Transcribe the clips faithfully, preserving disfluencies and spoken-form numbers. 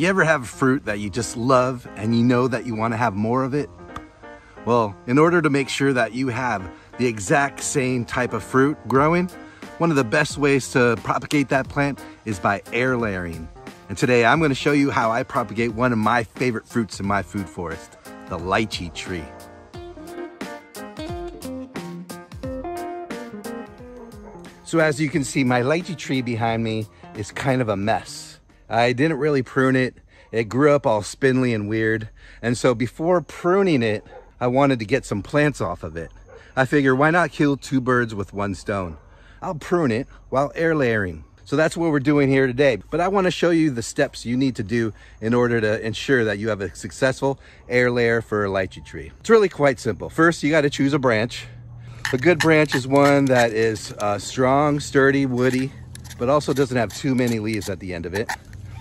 You ever have fruit that you just love and you know that you want to have more of it? Well, in order to make sure that you have the exact same type of fruit growing, one of the best ways to propagate that plant is by air layering. And today I'm going to show you how I propagate one of my favorite fruits in my food forest, the lychee tree. So as you can see, my lychee tree behind me is kind of a mess. I didn't really prune it. It grew up all spindly and weird. And so before pruning it, I wanted to get some plants off of it. I figured, why not kill two birds with one stone? I'll prune it while air layering. So that's what we're doing here today. But I want to show you the steps you need to do in order to ensure that you have a successful air layer for a lychee tree. It's really quite simple. First, you got to choose a branch. A good branch is one that is uh, strong, sturdy, woody, but also doesn't have too many leaves at the end of it.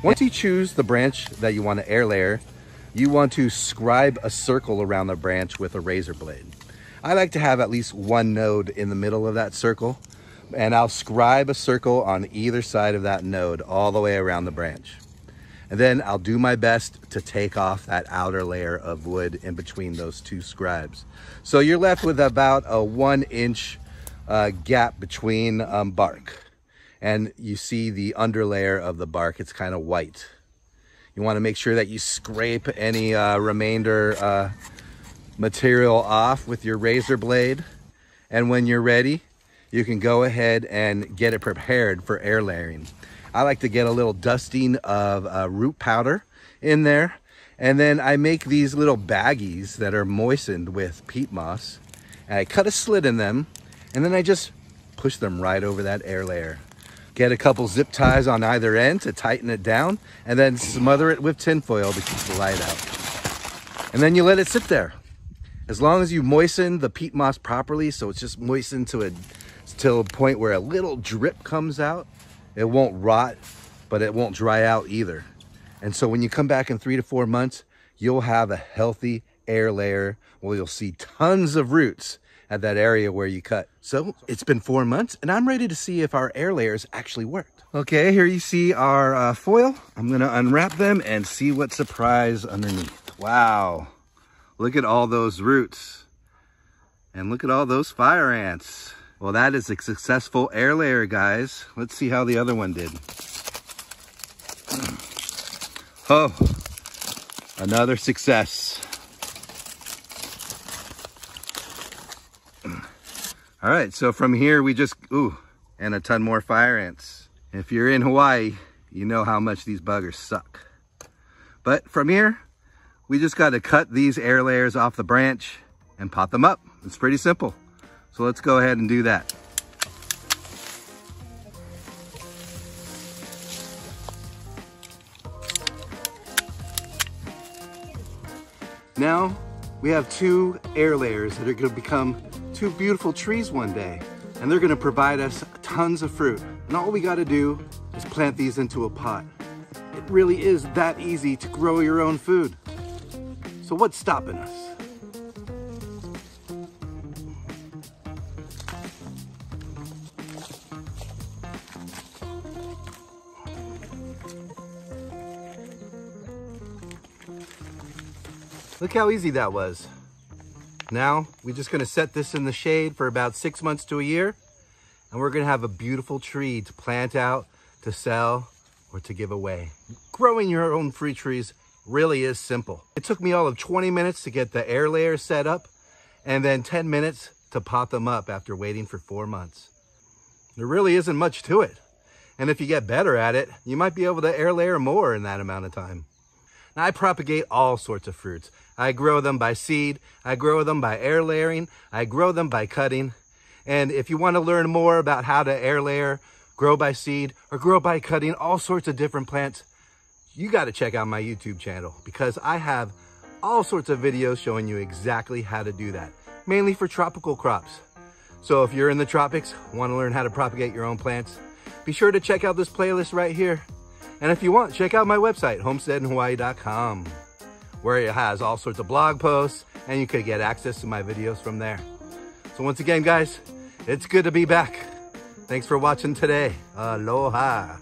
Once you choose the branch that you want to air layer, you want to scribe a circle around the branch with a razor blade. I like to have at least one node in the middle of that circle, and I'll scribe a circle on either side of that node all the way around the branch. And then I'll do my best to take off that outer layer of wood in between those two scribes. So you're left with about a one inch uh, gap between um, bark. And you see the underlayer of the bark, it's kind of white. You want to make sure that you scrape any uh, remainder uh, material off with your razor blade. And when you're ready, you can go ahead and get it prepared for air layering. I like to get a little dusting of uh, root powder in there. And then I make these little baggies that are moistened with peat moss. And I cut a slit in them, and then I just push them right over that air layer. Get a couple zip ties on either end to tighten it down, and then smother it with tin foil to keep the light out. And then you let it sit there. As long as you moisten the peat moss properly, so it's just moistened to a, to a point where a little drip comes out, it won't rot, but it won't dry out either. And so when you come back in three to four months, you'll have a healthy air layer where you'll see tons of roots at that area where you cut. So it's been four months and I'm ready to see if our air layers actually worked. Okay, here you see our uh, foil. I'm gonna unwrap them and see what surprise underneath. Wow, look at all those roots and look at all those fire ants. Well, that is a successful air layer, guys. Let's see how the other one did. Oh, another success. All right, so from here we just, ooh, and a ton more fire ants. If you're in Hawaii, you know how much these buggers suck. But from here, we just got to cut these air layers off the branch and pot them up. It's pretty simple. So let's go ahead and do that. Now we have two air layers that are going to become two beautiful trees one day, and they're gonna provide us tons of fruit. And all we gotta do is plant these into a pot. It really is that easy to grow your own food. So what's stopping us? Look how easy that was. Now, we're just gonna set this in the shade for about six months to a year, and we're gonna have a beautiful tree to plant out, to sell, or to give away. Growing your own fruit trees really is simple. It took me all of twenty minutes to get the air layer set up, and then ten minutes to pot them up after waiting for four months. There really isn't much to it. And if you get better at it, you might be able to air layer more in that amount of time. Now, I propagate all sorts of fruits. I grow them by seed, I grow them by air layering, I grow them by cutting. And if you want to learn more about how to air layer, grow by seed, or grow by cutting all sorts of different plants, you got to check out my YouTube channel, because I have all sorts of videos showing you exactly how to do that, mainly for tropical crops. So if you're in the tropics, want to learn how to propagate your own plants, be sure to check out this playlist right here. And if you want, check out my website, homesteadin' Hawai'i dot com, where it has all sorts of blog posts and you could get access to my videos from there. So once again, guys, it's good to be back. Thanks for watching today. Aloha.